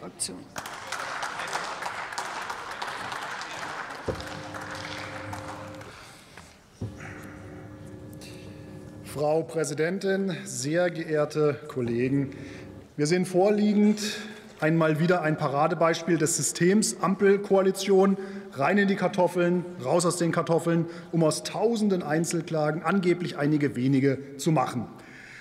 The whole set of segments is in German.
AfD-Fraktion. Frau Präsidentin, sehr geehrte Kollegen! Wir sehen vorliegend einmal wieder ein Paradebeispiel des Systems Ampelkoalition. Rein in die Kartoffeln, raus aus den Kartoffeln, um aus tausenden Einzelklagen angeblich einige wenige zu machen.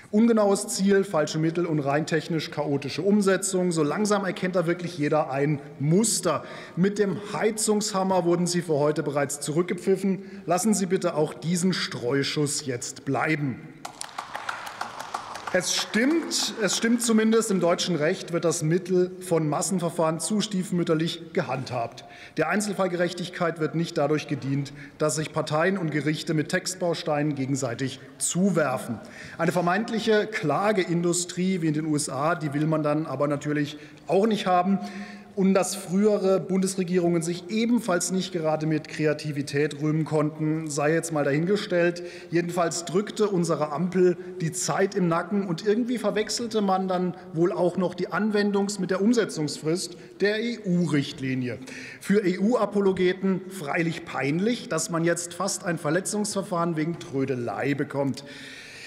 Ungenaues Ziel, falsche Mittel und rein technisch chaotische Umsetzung. So langsam erkennt da wirklich jeder ein Muster. Mit dem Heizungshammer wurden Sie für heute bereits zurückgepfiffen. Lassen Sie bitte auch diesen Streuschuss jetzt bleiben. Es stimmt zumindest, im deutschen Recht wird das Mittel von Massenverfahren zu stiefmütterlich gehandhabt. Der Einzelfallgerechtigkeit wird nicht dadurch gedient, dass sich Parteien und Gerichte mit Textbausteinen gegenseitig zuwerfen. Eine vermeintliche Klageindustrie wie in den USA, die will man dann aber natürlich auch nicht haben. Und dass frühere Bundesregierungen sich ebenfalls nicht gerade mit Kreativität rühmen konnten, sei jetzt mal dahingestellt. Jedenfalls drückte unsere Ampel die Zeit im Nacken, und irgendwie verwechselte man dann wohl auch noch die Anwendungs- mit der Umsetzungsfrist der EU-Richtlinie. Für EU-Apologeten freilich peinlich, dass man jetzt fast ein Verletzungsverfahren wegen Trödelei bekommt.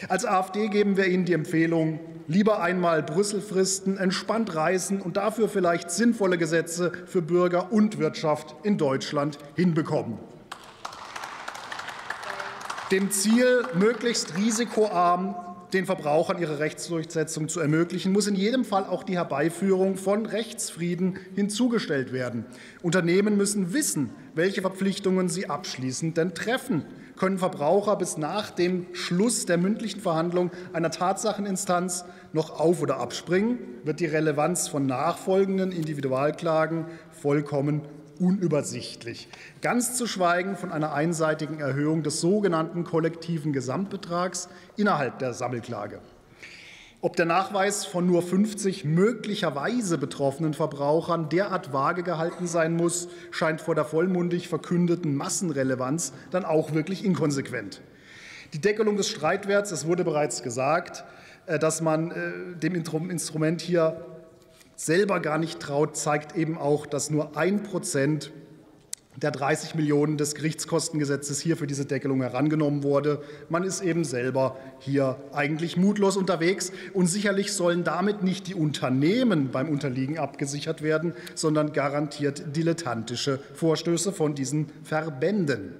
Als AfD geben wir Ihnen die Empfehlung, lieber einmal Brüsselfristen, entspannt reisen und dafür vielleicht sinnvolle Gesetze für Bürger und Wirtschaft in Deutschland hinbekommen. Dem Ziel, möglichst risikoarm den Verbrauchern ihre Rechtsdurchsetzung zu ermöglichen, muss in jedem Fall auch die Herbeiführung von Rechtsfrieden hinzugestellt werden. Unternehmen müssen wissen, welche Verpflichtungen sie abschließend denn treffen. Können Verbraucher bis nach dem Schluss der mündlichen Verhandlung einer Tatsacheninstanz noch auf- oder abspringen, wird die Relevanz von nachfolgenden Individualklagen vollkommen unübersichtlich. Ganz zu schweigen von einer einseitigen Erhöhung des sogenannten kollektiven Gesamtbetrags innerhalb der Sammelklage. Ob der Nachweis von nur 50 möglicherweise betroffenen Verbrauchern derart vage gehalten sein muss, scheint vor der vollmundig verkündeten Massenrelevanz dann auch wirklich inkonsequent. Die Deckelung des Streitwerts, es wurde bereits gesagt, dass man dem Instrument hier selber gar nicht traut, zeigt eben auch, dass nur 1% der 30 Millionen des Gerichtskostengesetzes hier für diese Deckelung herangenommen wurde. Man ist eben selber hier eigentlich mutlos unterwegs. Und sicherlich sollen damit nicht die Unternehmen beim Unterliegen abgesichert werden, sondern garantiert dilettantische Vorstöße von diesen Verbänden.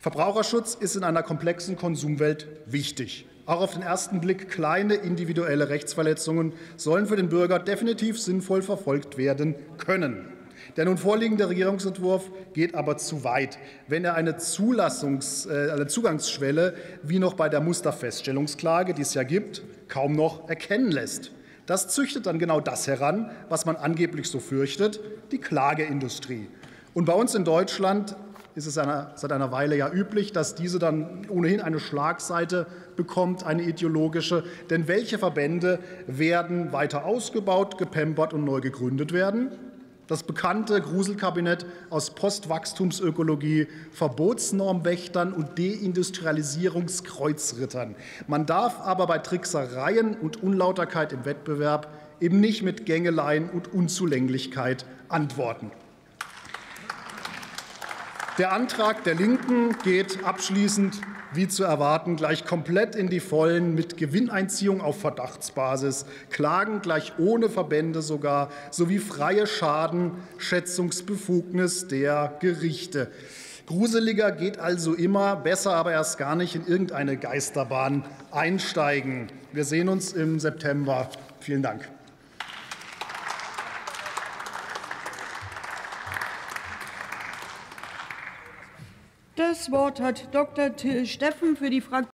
Verbraucherschutz ist in einer komplexen Konsumwelt wichtig. Auch auf den ersten Blick kleine individuelle Rechtsverletzungen sollen für den Bürger definitiv sinnvoll verfolgt werden können. Der nun vorliegende Regierungsentwurf geht aber zu weit, wenn er eine Zugangsschwelle, wie noch bei der Musterfeststellungsklage, die es ja gibt, kaum noch erkennen lässt. Das züchtet dann genau das heran, was man angeblich so fürchtet, die Klageindustrie. Und bei uns in Deutschland ist es seit einer Weile ja üblich, dass diese dann ohnehin eine Schlagseite bekommt, eine ideologische. Denn welche Verbände werden weiter ausgebaut, gepempert und neu gegründet werden? Das bekannte Gruselkabinett aus Postwachstumsökologie, Verbotsnormwächtern und Deindustrialisierungskreuzrittern. Man darf aber bei Tricksereien und Unlauterkeit im Wettbewerb eben nicht mit Gängeleien und Unzulänglichkeit antworten. Der Antrag der Linken geht abschließend, wie zu erwarten, gleich komplett in die Vollen mit Gewinneinziehung auf Verdachtsbasis, Klagen gleich ohne Verbände sogar, sowie freie Schadenschätzungsbefugnis der Gerichte. Gruseliger geht also immer, besser aber erst gar nicht in irgendeine Geisterbahn einsteigen. Wir sehen uns im September. Vielen Dank. Das Wort hat Dr. Till Steffen für die Fraktion.